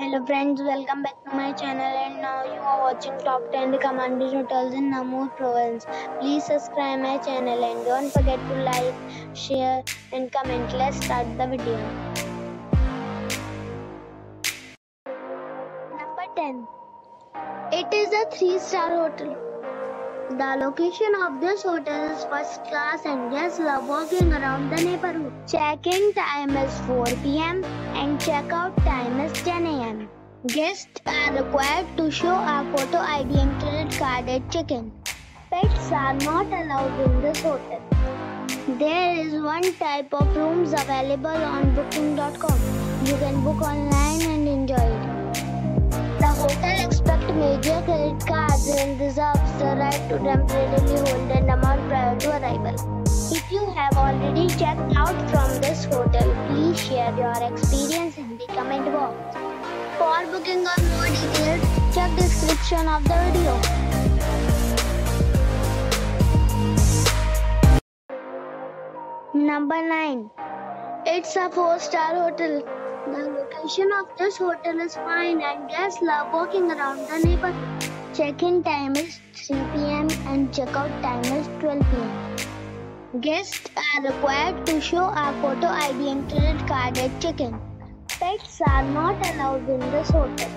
Hello friends, welcome back to my channel and now you are watching top 10 commanded hotels in Namur Province. Please subscribe my channel and don't forget to like, share and comment. Let's start the video. Number 10. It is a 3-star hotel. The location of this hotel is first class and guests love walking around the neighborhood. Check-in time is 4 p.m. and check-out time is 10 a.m. Guests are required to show a photo ID and credit card at check-in. Pets are not allowed in this hotel. There is one type of rooms available on booking.com. You can book online and enjoy it. The hotel expects major credit cards and reserves the right to temporarily hold an amount prior to arrival. If you have already checked out from this hotel, please share your experience in the comment box. For booking or more details, check the description of the video. Number 9. It's a 4-star hotel. The location of this hotel is fine and guests love walking around the neighborhood. Check-in time is 3 p.m. and check-out time is 12 p.m. Guests are required to show a photo ID and credit card at check-in. Pets are not allowed in this hotel.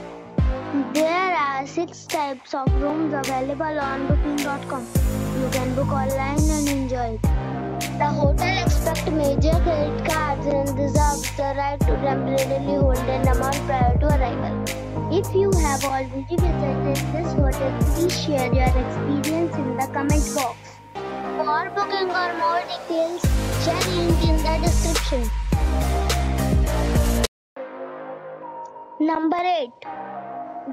There are 6 types of rooms available on booking.com. You can book online and enjoy it. The hotel expects major credit cards and reserves the right to temporarily hold an amount prior to arrival. If you have already visited this hotel, please share your experience in the comment box. For booking or more details, check link in the description. Number 8.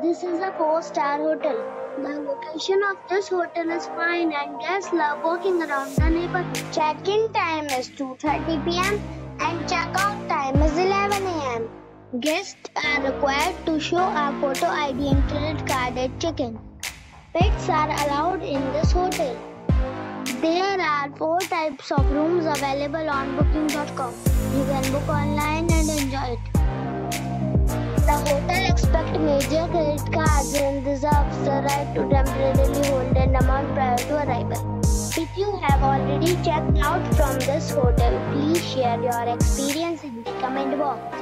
This is a 4-star hotel. The location of this hotel is fine and guests love walking around the neighborhood. Check-in time is 2:30 p.m. and check-out time is 11 a.m. Guests are required to show a photo ID and credit card at check-in. Pets are allowed in this hotel. There are 4 types of rooms available on booking.com. You can book online and enjoy it. The hotel expects major credit cards and reserves the right to temporarily hold an amount prior to arrival. If you have already checked out from this hotel, please share your experience in the comment box.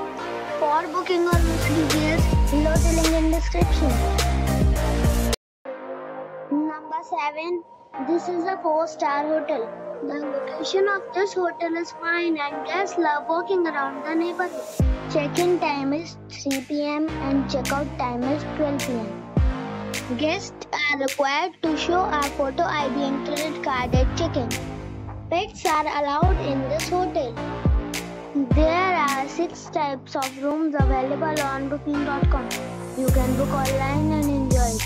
For booking or more details, below the link in description. Number 7. This is a 4-star hotel. The location of this hotel is fine and guests love walking around the neighborhood. Check-in time is 3 p.m. and check-out time is 12 p.m. Guests are required to show a photo ID and credit card at check-in. Pets are allowed in this hotel. There are 6 types of rooms available on booking.com. You can book online and enjoy it.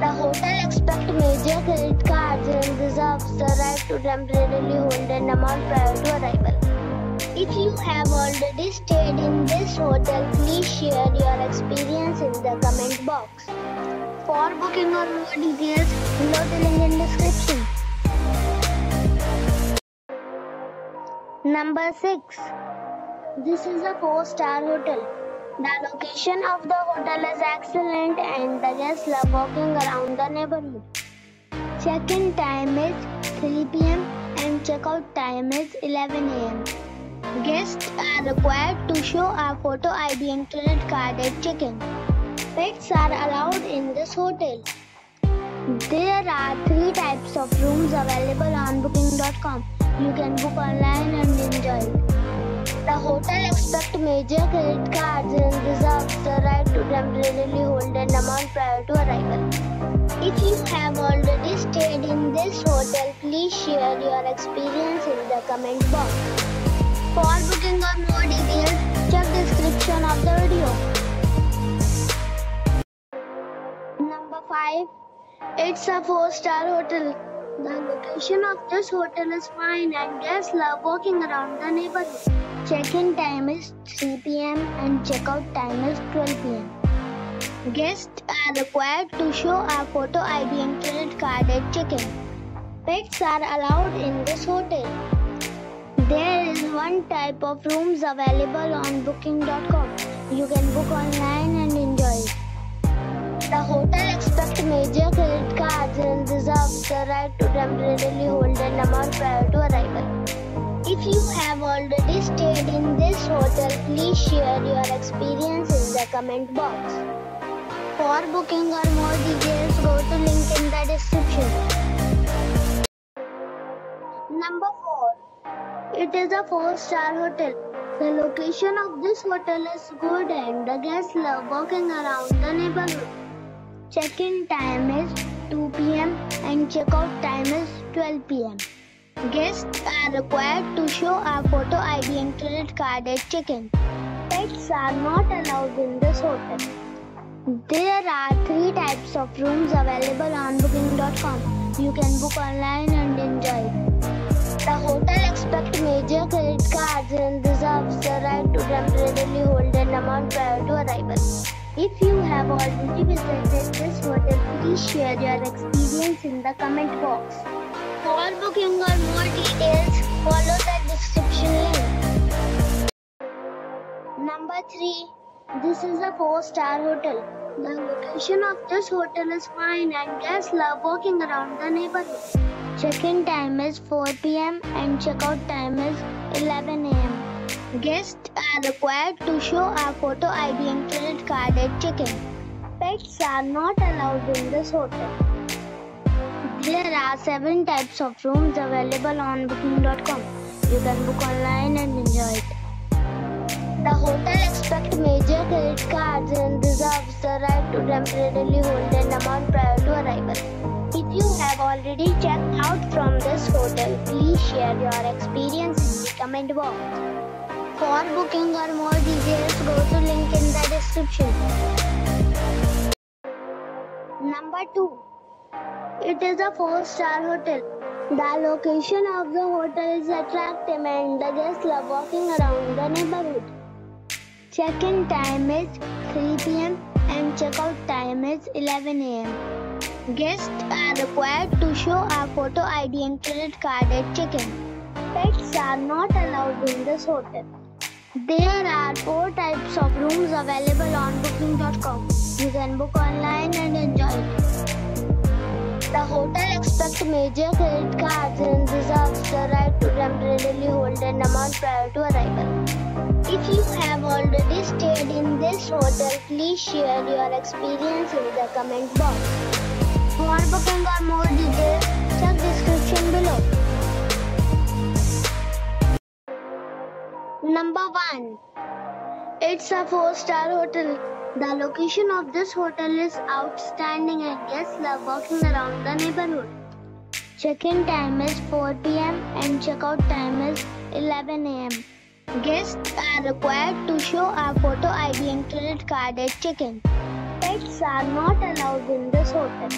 The hotel expects major credit cards and reserves the right to temporarily hold an amount prior to arrival. If you have already stayed in this hotel, please share your experience in the comment box. For booking or more details, below the link in description. Number 6. This is a 4-star hotel. The location of the hotel is excellent and the guests love walking around the neighborhood. Check-in time is 3 p.m. and check-out time is 11 a.m. Guests are required to show a photo ID and credit card at check-in. Pets are allowed in this hotel. There are 3 types of rooms available on booking.com. You can book online and enjoy it. The hotel expects major credit cards and reserves the right to temporarily hold an amount prior to arrival. If you have already stayed in this hotel, please share your experience in the comment box. For booking or more details, check the description of the video. Number 5. It's a 4-star hotel. The location of this hotel is fine and guests love walking around the neighborhood. Check-in time is 3 p.m. and check-out time is 12 p.m. Guests are required to show a photo ID and credit card at check-in. Pets are allowed in this hotel. There is one type of rooms available on booking.com. You can book online and is the right to temporarily hold an amount prior to arrival. If you have already stayed in this hotel, please share your experience in the comment box. For booking or more details, go to link in the description. Number 4. It is a 4-star hotel. The location of this hotel is good and the guests love walking around the neighborhood. Check-in time is 2 p.m. and check-out time is 12 p.m. Guests are required to show a photo ID and credit card at check-in. Pets are not allowed in this hotel. There are 3 types of rooms available on booking.com. You can book online and enjoy. The hotel expects major credit cards and reserves the right to temporarily hold an amount prior to arrival. If you have already visited this hotel, please share your experience in the comment box. For booking or more details, follow the description link. Number 3. This is a 4-star hotel. The location of this hotel is fine and guests love walking around the neighborhood. Check-in time is 4 p.m. and check-out time is 11 a.m. Guests are required to show a photo ID and credit card at check-in. Pets are not allowed in this hotel. There are 7 types of rooms available on booking.com. You can book online and enjoy it. The hotel expects major credit cards and reserves the right to temporarily hold an amount prior to arrival. If you have already checked out from this hotel, please share your experience in the comment box. For booking or more details, go to link in the description. Number 2. It is a 4-star hotel. The location of the hotel is attractive and the guests love walking around the neighborhood. Check-in time is 3 p.m. and check-out time is 11 a.m. Guests are required to show a photo ID and credit card at check-in. Pets are not allowed in this hotel. There are 4 types of rooms available on booking.com. You can book online and enjoy it. The hotel expects major credit cards and reserves the right to temporarily hold an amount prior to arrival. If you have already stayed in this hotel, please share your experience in the comment box. For booking or more details, check description below. Number 1. It's a 4-star hotel. The location of this hotel is outstanding and guests love walking around the neighborhood. Check-in time is 4 p.m. and check-out time is 11 a.m. Guests are required to show a photo ID and credit card at check-in. Pets are not allowed in this hotel.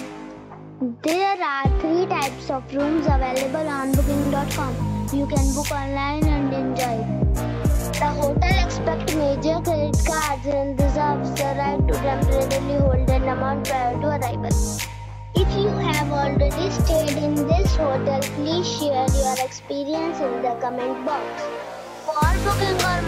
There are 3 types of rooms available on booking.com. You can book online and enjoy it. The hotel expects major credit cards and reserves the right to temporarily hold an amount prior to arrival. If you have already stayed in this hotel, please share your experience in the comment box. For booking or